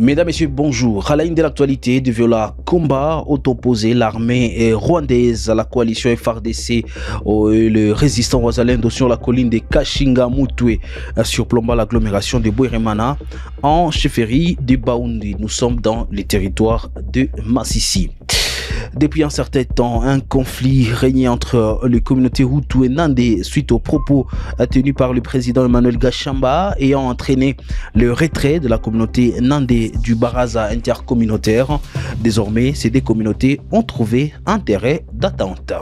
Mesdames, Messieurs, bonjour. À la ligne de l'actualité de violents combats ont opposé l'armée rwandaise à la coalition FARDC et le résistant Wazalendo sur la colline de Kashingamutwe, surplombant l'agglomération de Bweremana en chefferie de Baoundi. Nous sommes dans les territoires de Masisi. Depuis un certain temps, un conflit régnait entre les communautés Hutu et Nandé suite aux propos tenus par le président Emmanuel Gachamba ayant entraîné le retrait de la communauté Nandé du baraza intercommunautaire. Désormais, ces deux communautés ont trouvé un terrain d'attente.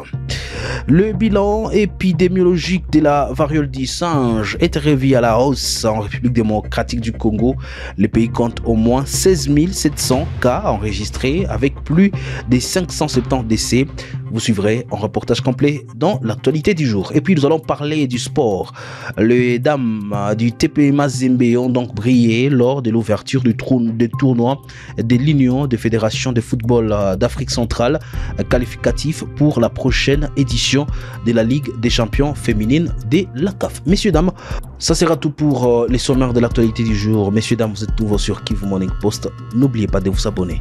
Le bilan épidémiologique de la variole du singe est revu à la hausse en République démocratique du Congo. Le pays compte au moins 16 700 cas enregistrés avec plus de 570 décès. Vous suivrez un reportage complet dans l'actualité du jour. Et puis nous allons parler du sport. Les dames du TP Mazembe ont donc brillé lors de l'ouverture du tournoi de l'Union des fédérations de football d'Afrique centrale, qualificatif pour la prochaine édition de la Ligue des champions féminines de la CAF. Messieurs, dames, ça sera tout pour les sommaires de l'actualité du jour. Messieurs, dames, vous êtes nouveaux sur Kivu Morning Post. N'oubliez pas de vous abonner.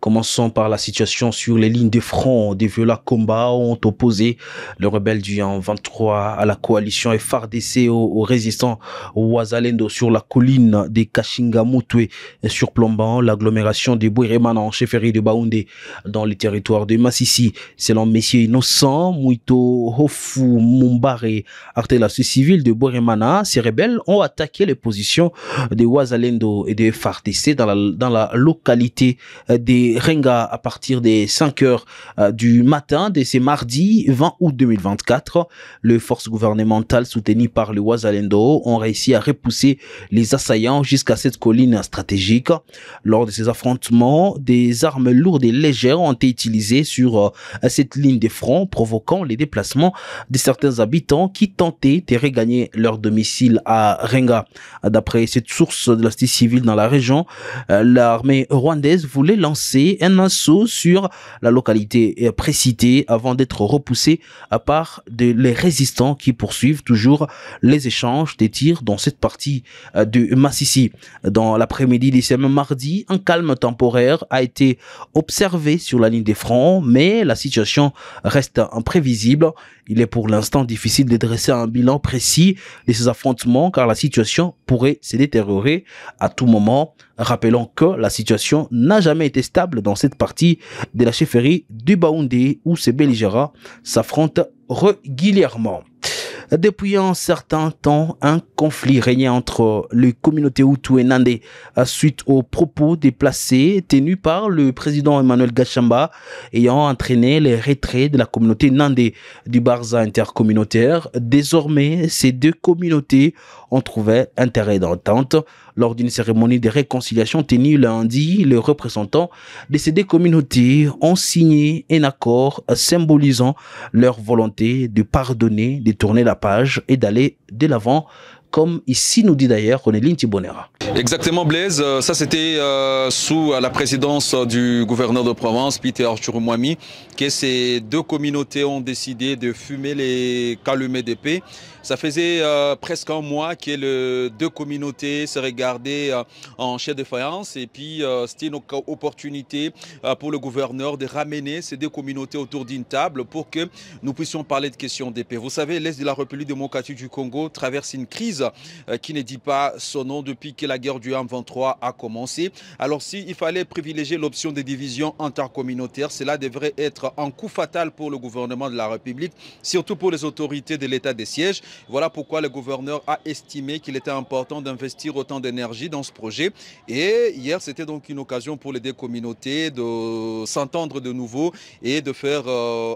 Commençons par la situation sur les lignes de front. Des violents combats ont opposé le rebelle du M23 à la coalition FARDC aux résistants Wazalendo sur la colline des Kashingamutwe, surplombant l'agglomération de Bweremana en chefferie de Baoundi dans les territoires de Masisi. Selon Messieurs Innocent, Muito Hofu Mumbare, artelasse civile de Bweremana, ces rebelles ont attaqué les positions des Wazalendo et des FARDC dans la localité des Renga à partir des 5 h du matin de ce mardi 20 août 2024. Les forces gouvernementales soutenues par le Wazalendo ont réussi à repousser les assaillants jusqu'à cette colline stratégique. Lors de ces affrontements, des armes lourdes et légères ont été utilisées sur cette ligne de front, provoquant les déplacements de certains habitants qui tentaient de regagner leur domicile à Renga. D'après cette source de la société civile dans la région, l'armée rwandaise voulait lancer un assaut sur la localité précitée avant d'être repoussé par les résistants qui poursuivent toujours les échanges des tirs dans cette partie de Masisi. Dans l'après-midi de ce même mardi, un calme temporaire a été observé sur la ligne des fronts, mais la situation reste imprévisible. Il est pour l'instant difficile de dresser un bilan précis de ces affrontements car la situation pourrait se détériorer à tout moment. Rappelons que la situation n'a jamais été stable dans cette partie de la chefferie du Baoundé où ces belligérants s'affrontent régulièrement. Depuis un certain temps, un conflit régnait entre les communautés Hutu et Nandé suite aux propos déplacés tenus par le président Emmanuel Gachamba ayant entraîné les retraits de la communauté Nandé du barza intercommunautaire. Désormais, ces deux communautés ont trouvé un terrain d'entente. Lors d'une cérémonie de réconciliation tenue lundi, les représentants de ces deux communautés ont signé un accord symbolisant leur volonté de pardonner, de tourner la page et d'aller de l'avant, comme ici nous dit d'ailleurs Konéline Tibonera. Exactement Blaise, ça c'était sous la présidence du gouverneur de Provence, Peter Arthur Mwami, que ces deux communautés ont décidé de fumer les calumets d'épée. Ça faisait presque un mois que les deux communautés se regardaient en chair de faïence et puis c'était une opportunité pour le gouverneur de ramener ces deux communautés autour d'une table pour que nous puissions parler de questions d'épée. Vous savez, l'Est de la République démocratique du Congo traverse une crise qui ne dit pas son nom depuis que la guerre du M23 a commencé. Alors s'il fallait privilégier l'option des divisions intercommunautaires, cela devrait être un coup fatal pour le gouvernement de la République, surtout pour les autorités de l'État des sièges. Voilà pourquoi le gouverneur a estimé qu'il était important d'investir autant d'énergie dans ce projet. Et hier, c'était donc une occasion pour les deux communautés de s'entendre de nouveau et de faire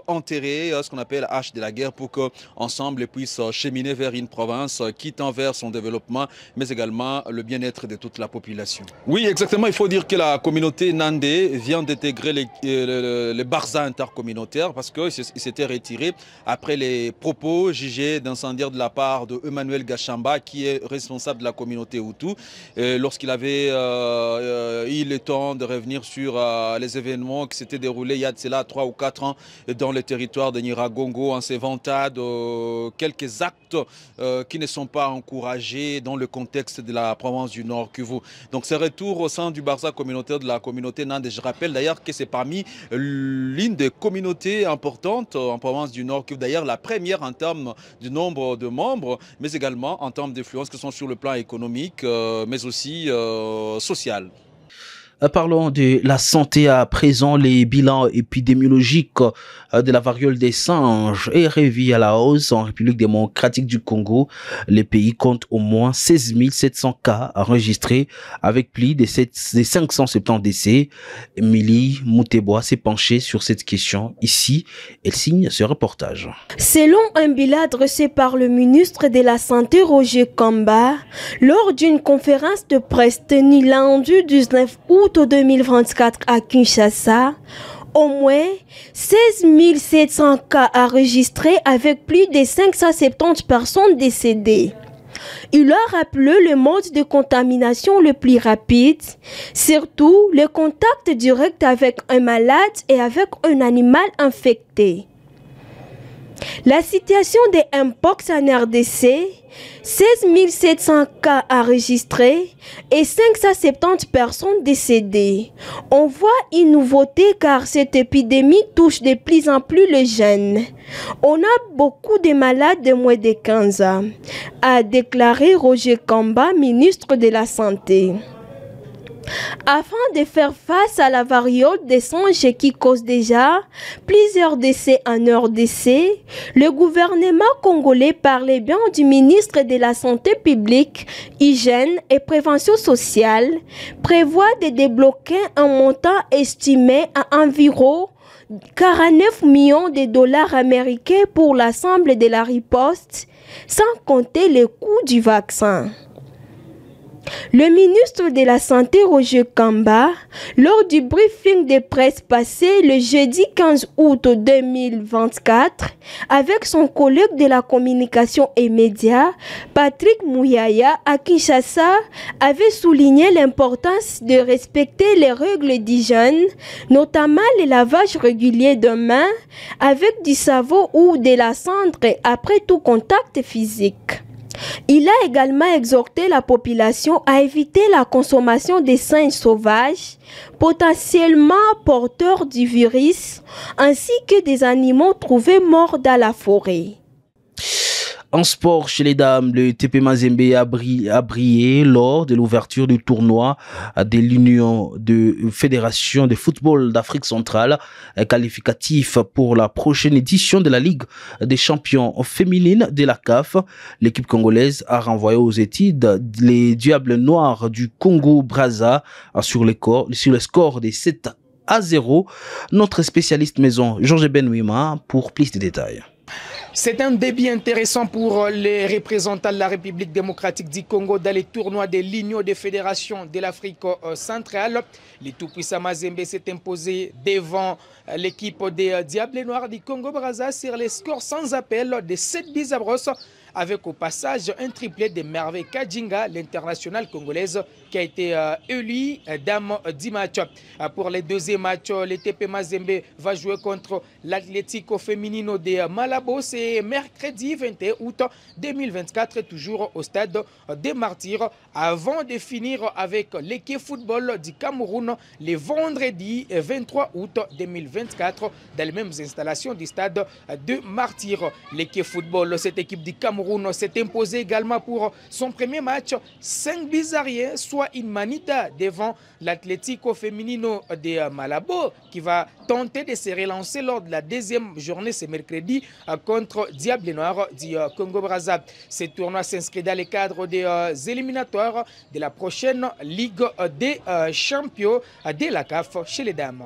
enterrer ce qu'on appelle la hache de la guerre pour qu'ensemble ils puissent cheminer vers une province qui tend travers son développement, mais également le bien-être de toute la population. Oui, exactement. Il faut dire que la communauté Nandé vient d'intégrer les barzas intercommunautaires parce qu'ils s'étaient retirés après les propos jugés d'incendiaires de la part de Emmanuel Gachamba, qui est responsable de la communauté Hutu, lorsqu'il avait eu le temps de revenir sur les événements qui s'étaient déroulés il y a de cela 3 ou 4 ans dans le territoire de Nyiragongo, en s'évantant de quelques actes qui ne sont pas encouragés dans le contexte de la province du Nord-Kivu. Donc ce retour au sein du barça communautaire de la communauté Nande, je rappelle d'ailleurs que c'est parmi l'une des communautés importantes en province du Nord-Kivu, d'ailleurs la première en termes du nombre de membres, mais également en termes d'influence que sont sur le plan économique, mais aussi social. Parlons de la santé à présent. Les bilans épidémiologiques de la variole des singes est revue à la hausse en République démocratique du Congo. Le pays compte au moins 16 700 cas enregistrés avec plus de 570 décès. Émilie Moutebois s'est penchée sur cette question. Ici, elle signe ce reportage. Selon un bilan dressé par le ministre de la Santé Roger Kamba, lors d'une conférence de presse tenue lundi 19 août 2024 à Kinshasa, au moins 16 700 cas enregistrés avec plus de 570 personnes décédées. Il a rappelé le mode de contamination le plus rapide, surtout le contact direct avec un malade et avec un animal infecté. La situation des Mpox en RDC, 16 700 cas enregistrés et 570 personnes décédées. On voit une nouveauté car cette épidémie touche de plus en plus les jeunes. On a beaucoup de malades de moins de 15 ans, a déclaré Roger Kamba, ministre de la Santé. Afin de faire face à la variole des singes qui cause déjà plusieurs décès en RDC, le gouvernement congolais parlait bien du ministre de la Santé publique, Hygiène et Prévention sociale, prévoit de débloquer un montant estimé à environ 49 millions de dollars américains pour l'ensemble de la riposte, sans compter les coûts du vaccin. Le ministre de la Santé, Roger Kamba, lors du briefing de presse passé le jeudi 15 août 2024, avec son collègue de la communication et médias, Patrick Mouyaya, à Kinshasa, avait souligné l'importance de respecter les règles d'hygiène, notamment le lavage régulier de mains avec du savon ou de la cendre après tout contact physique. Il a également exhorté la population à éviter la consommation des singes sauvages, potentiellement porteurs du virus, ainsi que des animaux trouvés morts dans la forêt. En sport, chez les dames, le TP Mazembe a brillé lors de l'ouverture du tournoi de l'Union de Fédération de Football d'Afrique Centrale, qualificatif pour la prochaine édition de la Ligue des Champions féminines de la CAF. L'équipe congolaise a renvoyé aux études les Diables Noirs du Congo-Brazza sur le score des 7-0. Notre spécialiste maison, Georges Benouima, pour plus de détails. C'est un début intéressant pour les représentants de la République démocratique du Congo dans les tournois de l'Union des fédérations de l'Afrique centrale. Les tout-puissants Mazembe s'est imposé devant l'équipe des Diables Noirs du Congo-Brazza sur les scores sans appel de 7-10 à brosse, avec au passage un triplé de Merveille Kajinga, l'internationale congolaise, qui a été élue dame du match. Pour le deuxième match, le TP Mazembe va jouer contre l'Atlético Feminino de Malabo. C'est mercredi 21 août 2024, toujours au stade des Martyrs, avant de finir avec l'équipe football du Cameroun, le vendredi 23 août 2024, dans les mêmes installations du stade des Martyrs. L'équipe football, cette équipe du Cameroun, s'est imposé également pour son premier match 5-0, soit une manita devant l'Atlético Feminino de Malabo, qui va tenter de se relancer lors de la deuxième journée ce mercredi contre Diable Noir du Congo-Brazza. Ce tournoi s'inscrit dans le cadre des éliminatoires de la prochaine Ligue des Champions de la CAF chez les dames.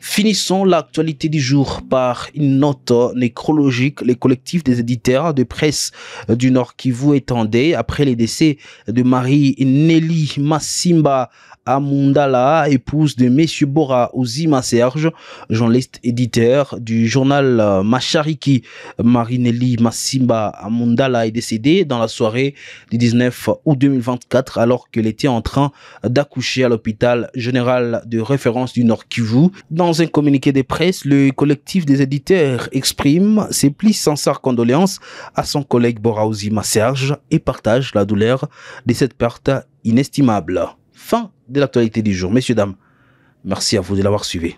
Finissons l'actualité du jour par une note nécrologique. Les collectifs des éditeurs de presse du Nord-Kivu étendaient, après les décès de Marie-Nelly Massimba Amundala, épouse de Monsieur Bora Uzima Serge, journaliste éditeur du journal Machariki. Marie-Nelly Massimba Amundala est décédée dans la soirée du 19 août 2024 alors qu'elle était en train d'accoucher à l'hôpital général de référence du Nord-Kivu. Dans un communiqué de presse, le collectif des éditeurs exprime ses plus sincères condoléances à son collègue Bora Uzima Serge et partage la douleur de cette perte inestimable. Fin de l'actualité du jour. Messieurs, dames, merci à vous de l'avoir suivi.